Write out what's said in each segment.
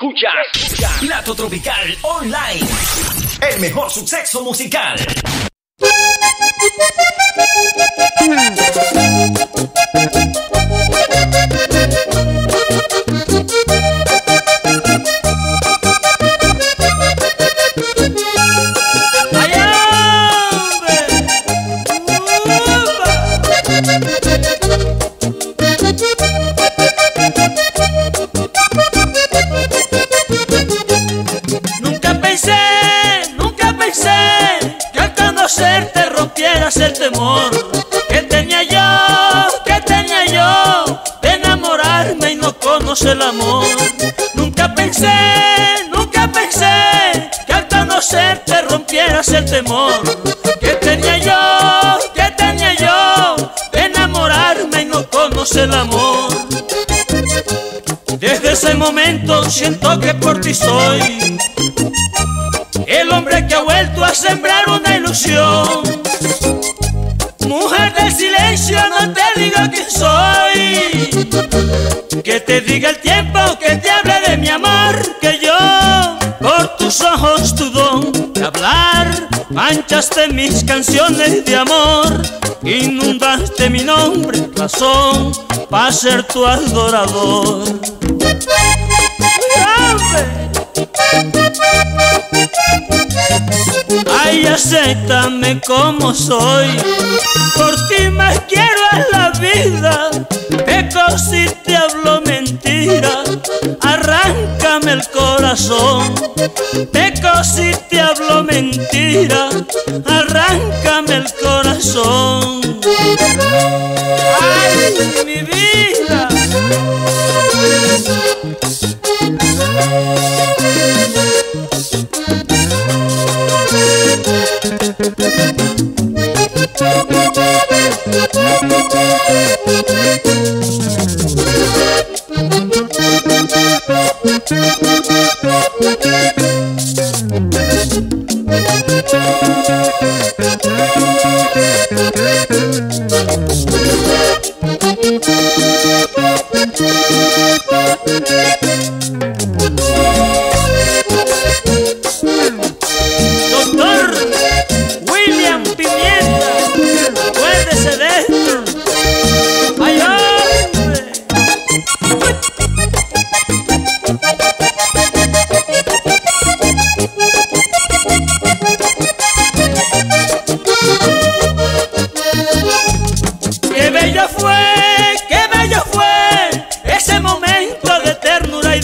Escuchas Plato Tropical Online, el mejor suceso musical. Te rompieras el temor que tenía yo de enamorarme y no conocer el amor. Nunca pensé que al conocerte rompieras el temor que tenía yo de enamorarme y no conocer el amor. Desde ese momento siento que por ti soy el hombre que ha vuelto a sembrar una ilusión. Mujer del silencio, no te digo quién soy, que te diga el tiempo, que te hable de mi amor, que yo por tus ojos, tu don de hablar, manchaste mis canciones de amor, inundaste mi nombre, razón para ser tu adorador. Ay, acéptame como soy, por ti más quiero a la vida. Peco si te hablo mentira, arráncame el corazón. Peco si te hablo mentira, arráncame el corazón. Ay, mi vida.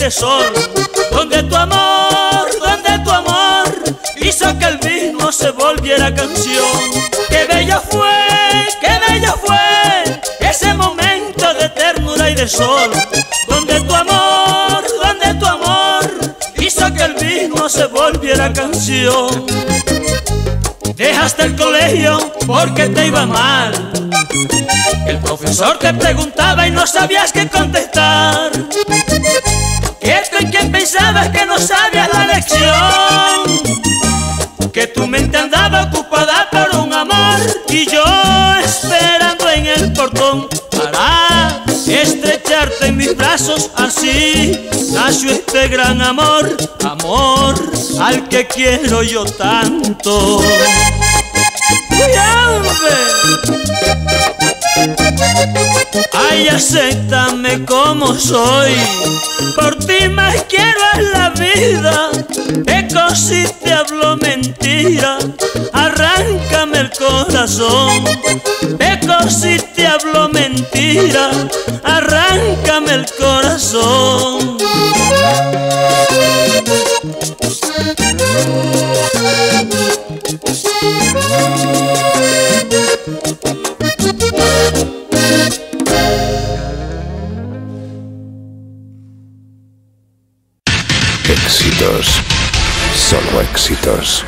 Sol, donde tu amor hizo que el mismo se volviera canción. Qué bello fue ese momento de ternura y de sol, donde tu amor hizo que el mismo se volviera canción. Dejaste el colegio porque te iba mal, el profesor te preguntaba y no sabías qué contestar. Esto en quien pensabas que no sabías la lección, que tu mente andaba ocupada por un amor, y yo esperando en el portón para estrecharte en mis brazos. Así nació este gran amor, amor al que quiero yo tanto. Ay, acéptame como soy, por ti más quiero a la vida. Peco si te hablo mentira, arráncame el corazón. Peco si te hablo mentira, arráncame el corazón. Éxitos, solo éxitos.